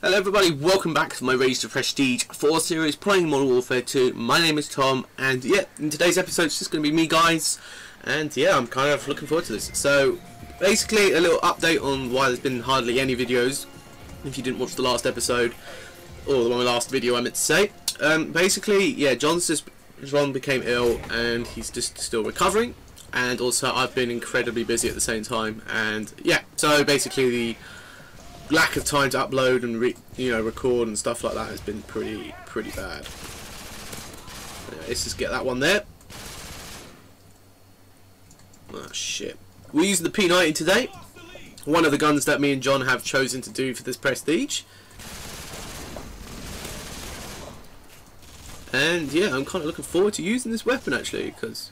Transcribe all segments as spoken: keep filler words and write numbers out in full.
Hello everybody, welcome back to my Raise to Prestige four series playing Modern Warfare two. My name is Tom, and yeah, in today's episode it's just going to be me, guys, and yeah, I'm kind of looking forward to this. So basically a little update on why there's been hardly any videos, if you didn't watch the last episode, or the one last video I meant to say. Um, basically, yeah, John's just, John became ill and he's just still recovering, and also I've been incredibly busy at the same time, and yeah, so basically the lack of time to upload and re you know record and stuff like that has been pretty pretty bad. Anyway, let's just get that one there. Oh shit! We're using the P ninety today, one of the guns that me and John have chosen to do for this prestige. And yeah, I'm kind of looking forward to using this weapon actually, because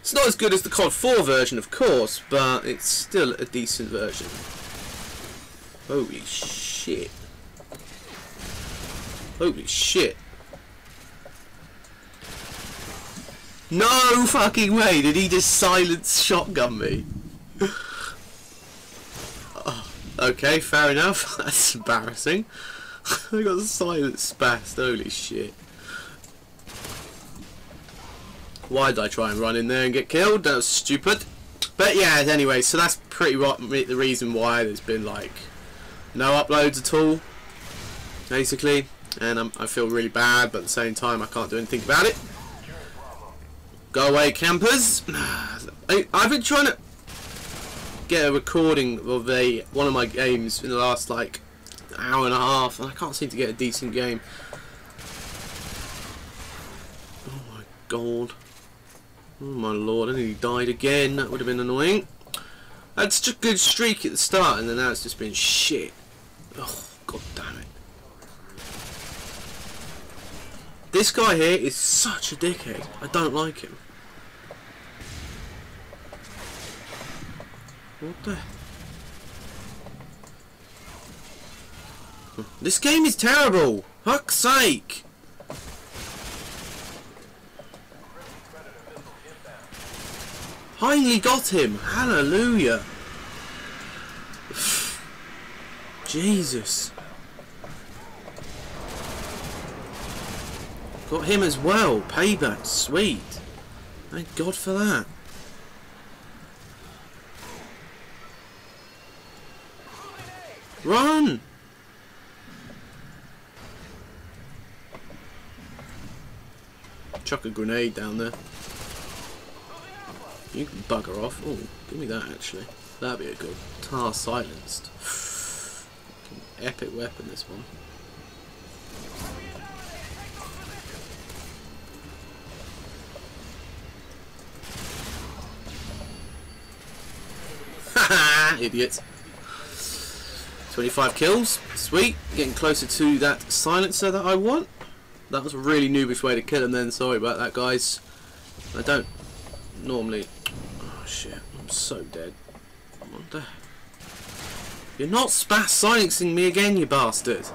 it's not as good as the C O D four version, of course, but it's still a decent version. Holy shit. Holy shit. No fucking way did he just silence shotgun me. Oh, okay, fair enough. That's embarrassing. I got silence spast. Holy shit. Why did I try and run in there and get killed? That was stupid. But yeah, anyway, so that's pretty much the reason why there's been like no uploads at all, basically, and I'm, I feel really bad, but at the same time I can't do anything about it. Go away, campers. I, I've been trying to get a recording of a one of my games in the last like hour and a half, and I can't seem to get a decent game. Oh my god. Oh my lord, I nearly died again. That would have been annoying. I had such a good streak at the start, and then now it's just been shit. Oh, god damn it. This guy here is such a dickhead. I don't like him. What the? This game is terrible. Fuck's sake. Finally got him. Hallelujah. Jesus. Got him as well. Payback. Sweet. Thank God for that. Run! Chuck a grenade down there. You can bugger off. Oh, give me that actually. That'd be a good tar silenced. Epic weapon, this one. Haha, idiots. twenty-five kills. Sweet. Getting closer to that silencer that I want. That was a really noobish way to kill him then. Sorry about that, guys. I don't normally. Oh shit, I'm so dead. What the? You're not spas silencing me again, you bastard.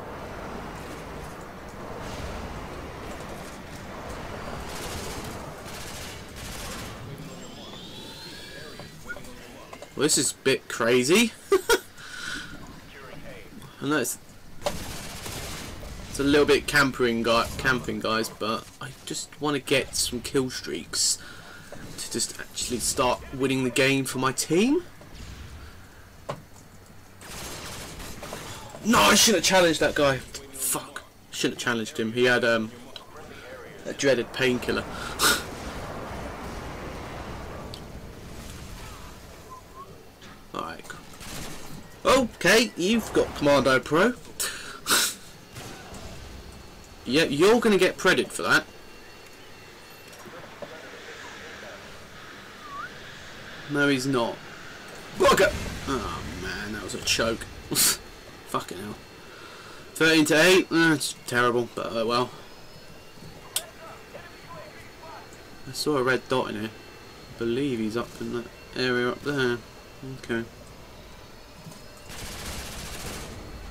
Well, this is a bit crazy. I know it's, it's a little bit campering, guy, camping, guys, but I just want to get some kill streaks to just actually start winning the game for my team. No, I shouldn't have challenged that guy. Fuck. Shouldn't have challenged him. He had um, a dreaded painkiller. Alright. Okay, you've got Commando Pro. Yeah, you're going to get predded for that. No, he's not. Bugger! Oh, man, that was a choke. Fucking hell. thirteen to eight. Uh, it's terrible, but oh uh, well. I saw a red dot in here. I believe he's up in that area up there. Okay.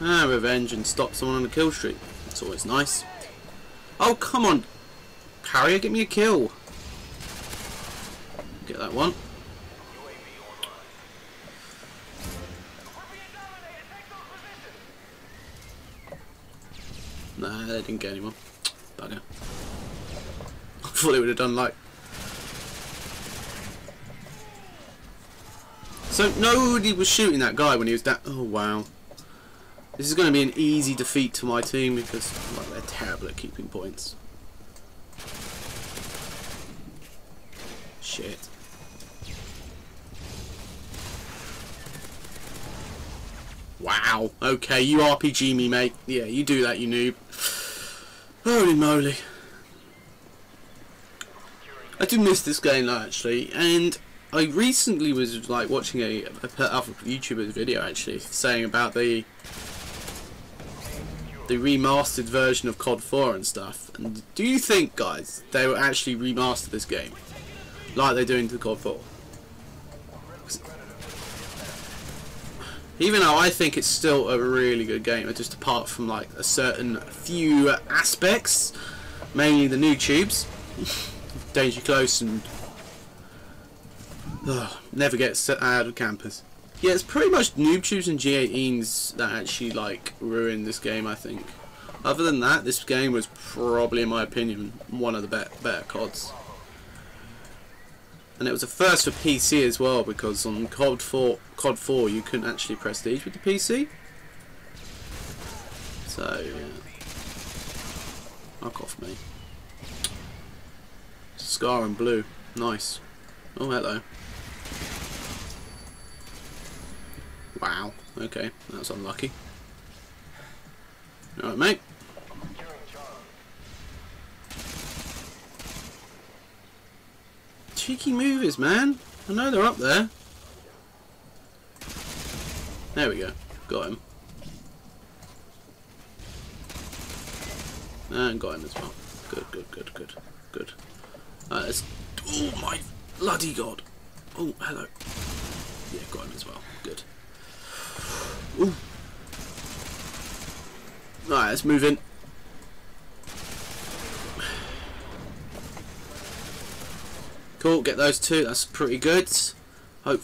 Ah, revenge and stop someone on a kill streak. It's always nice. Oh, come on. Carrier, get me a kill. Get that one. Nah, they didn't get anyone. Bugger. I thought they would have done like... So nobody was shooting that guy when he was down. Oh wow. This is going to be an easy defeat to my team because well, they're terrible at keeping points. Shit. Wow. Okay, you R P G me, mate. Yeah, you do that, you noob. Holy moly. I do miss this game, actually, and I recently was like watching a, a other YouTuber's video actually saying about the the remastered version of C O D four and stuff. And do you think, guys, they will actually remaster this game like they're doing to C O D four? Even though I think it's still a really good game, just apart from like a certain few aspects, mainly the new tubes, danger close and ugh, never gets out of campus. Yeah, it's pretty much noob tubes and G eighteens that actually like ruin this game, I think. Other than that, this game was probably, in my opinion, one of the better, better C O Ds. And it was a first for P C as well, because on C O D four, C O D four you couldn't actually prestige with the P C. So, yeah. Fuck off me. Scar and blue. Nice. Oh, hello. Wow. Okay, that was unlucky. Alright, mate. Cheeky movies, man. I know they're up there. There we go. Got him. And got him as well. Good, good, good, good, good. Uh, let's... Oh, my... Bloody god. Oh, hello. Yeah, got him as well. Good. Ooh. Alright, let's move in. Cool, get those two. That's pretty good. Hope.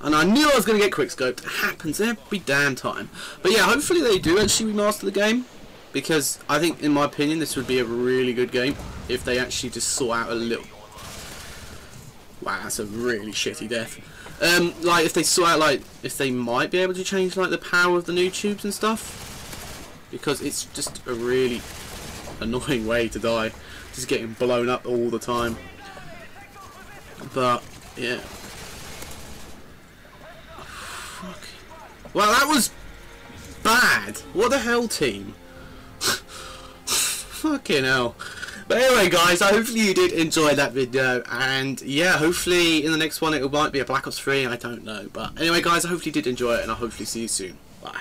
And I knew I was going to get quickscoped. It happens every damn time. But yeah, hopefully they do actually remaster the game. Because I think, in my opinion, this would be a really good game if they actually just sort out a little... Wow, that's a really shitty death. Um, like, if they sort out, like, if they might be able to change, like, the power of the new tubes and stuff. Because it's just a really annoying way to die. Just getting blown up all the time. But, yeah. Oh, fuck. Well, that was bad. What the hell, team? Fucking hell. But anyway, guys, I hopefully you did enjoy that video, and yeah, hopefully in the next one it might be a Black Ops three, I don't know. But anyway, guys, I hopefully you did enjoy it, and I'll hopefully see you soon. Bye.